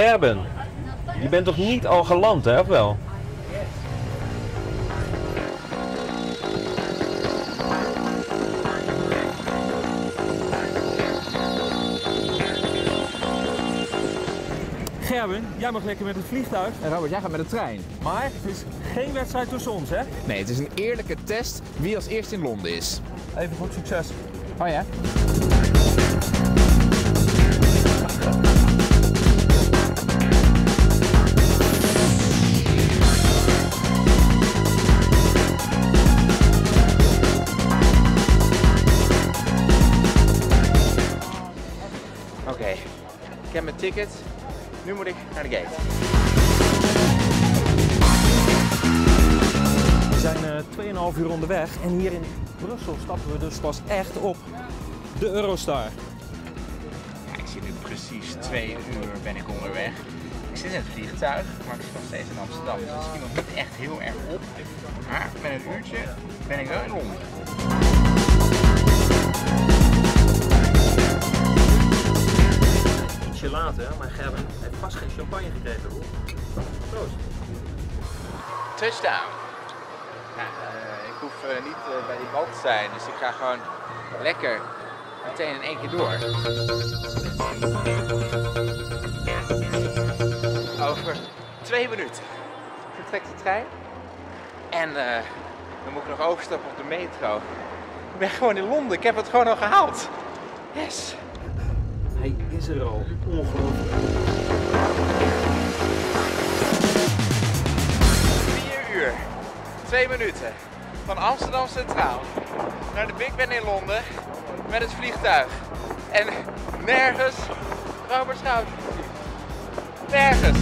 Gerben, je bent toch niet al geland, hè, of wel? Gerben, jij mag lekker met het vliegtuig. En Robert, jij gaat met de trein. Maar het is geen wedstrijd tussen ons, hè? Nee, het is een eerlijke test wie als eerst in Londen is. Even goed succes. Oh ja. Oké, ik heb mijn ticket. Nu moet ik naar de gate. We zijn 2,5 uur onderweg en hier in Brussel stappen we dus pas echt op de Eurostar. Ja, ik zit nu precies 2 uur ben ik onderweg. Ik zit in het vliegtuig, maar ik zit nog steeds in Amsterdam. Dus misschien nog niet echt heel erg op. Maar met een uurtje ben ik wel in Londen. Ietsje later, maar Gerben heeft vast geen champagne gekregen. Proost. Touchdown. Nou, ik hoef niet bij die bal te zijn, dus ik ga gewoon lekker meteen in één keer door. Over 2 minuten vertrekt de trein. En dan moet ik nog overstappen op de metro. Ik ben gewoon in Londen, ik heb het gewoon al gehaald. Yes! Hij is er al, ongelooflijk. 4 uur, 2 minuten, van Amsterdam Centraal naar de Big Ben in Londen met het vliegtuig. En nergens Robert Schouten. Nergens.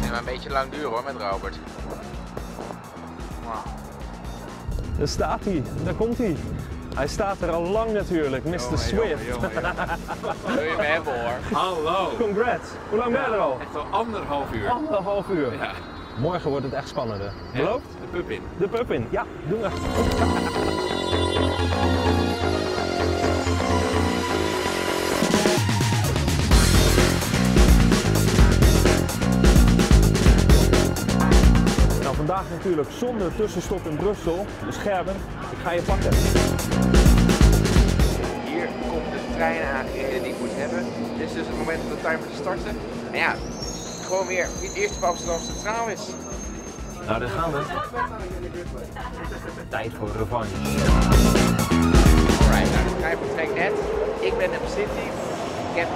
Nee, maar een beetje lang duren hoor met Robert. Wow. Daar staat hij, daar komt hij. Hij staat er al lang natuurlijk, Mr. Swift. Wil je me hebben hoor. Hallo. Congrats. Hoe lang ben je er al? Echt al 1,5 uur. 1,5 uur. Ja. Morgen wordt het echt spannender. Belooft? Ja, de pub in. De pub in, ja. Doen we. Vandaag natuurlijk zonder tussenstop in Brussel, dus Gerben, ik ga je pakken. Hier komt de trein aan die ik moet hebben. Dit is dus het moment om de timer te starten. En ja, gewoon weer wie het eerst op Amsterdam Centraal is. Nou, daar gaan we. Tijd voor revanche. Alright, nou de trein vertrekt net. Ik ben in City. Ik heb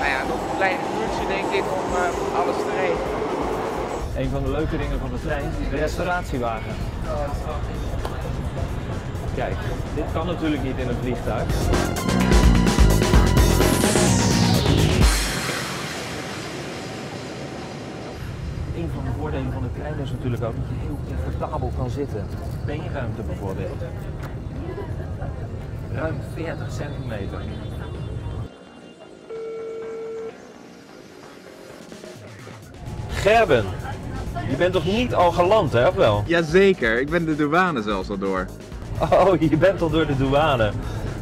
nou ja, nog een klein uurtje denk ik om alles te regelen. Een van de leuke dingen van de trein, de restauratiewagen. Kijk, dit kan natuurlijk niet in een vliegtuig. Een van de voordelen van de trein is natuurlijk ook dat je heel comfortabel kan zitten. Beenruimte bijvoorbeeld. Ruim 40 centimeter. Gerben. Je bent toch niet al geland, hè, of wel? Jazeker, ik ben de douane zelfs al door. Oh, je bent al door de douane. Nou,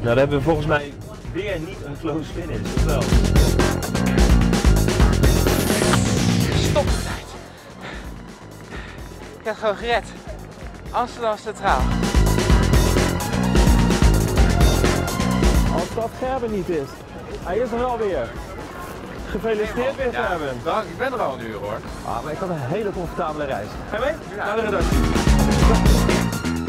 dan hebben we volgens mij weer niet een close finish, of wel? Stop de tijd. Ik heb het gewoon gered. Amsterdam Centraal. Als dat Gerben niet is, hij is er alweer. Gefeliciteerd weer, Gerben. Dank, ik ben er al een uur hoor. Ah, maar ik had een hele comfortabele reis. Ga je mee? Ja. Naar de redactie.